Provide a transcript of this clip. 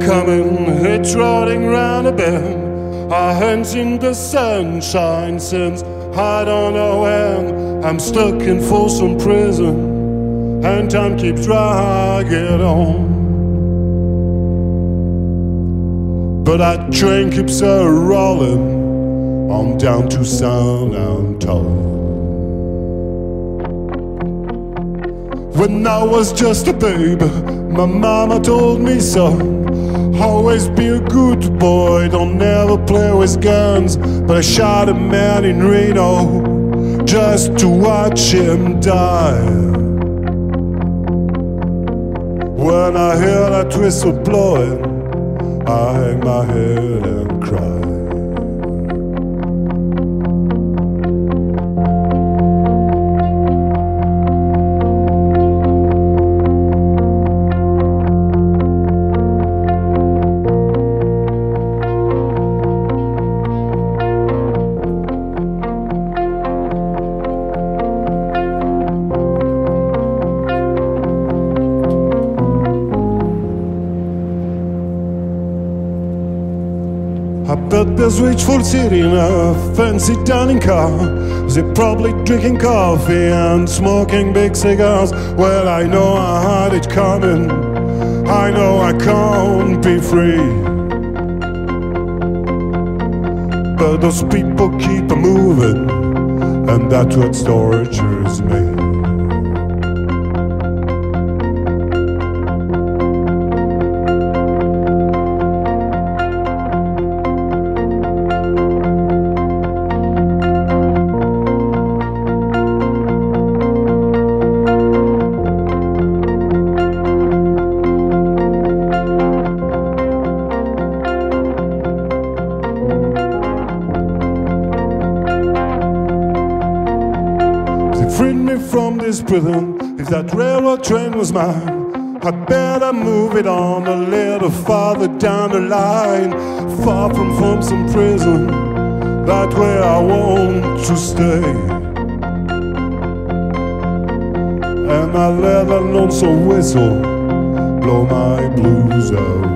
coming, it's trotting round a bend. I haven't seen the sunshine since I don't know when. I'm stuck in Folsom Prison, and time keeps dragging on. But that train keeps a-rolling on down to San Antonio. When I was just a babe, my mama told me, son, always be a good boy, don't ever play with guns. But I shot a man in Reno just to watch him die. When I hear that whistle blowing, I hang my head and cry. I bet there's rich full city in a fancy dining car. They're probably drinking coffee and smoking big cigars. Well, I know I had it coming, I know I can't be free. But those people keep moving, and that's what tortures me. Freed me from this prison. If that railroad train was mine, I'd better move it on a little farther down the line, far from Folsom Prison. That way I want to stay. And I let a lonesome whistle blow my blues out.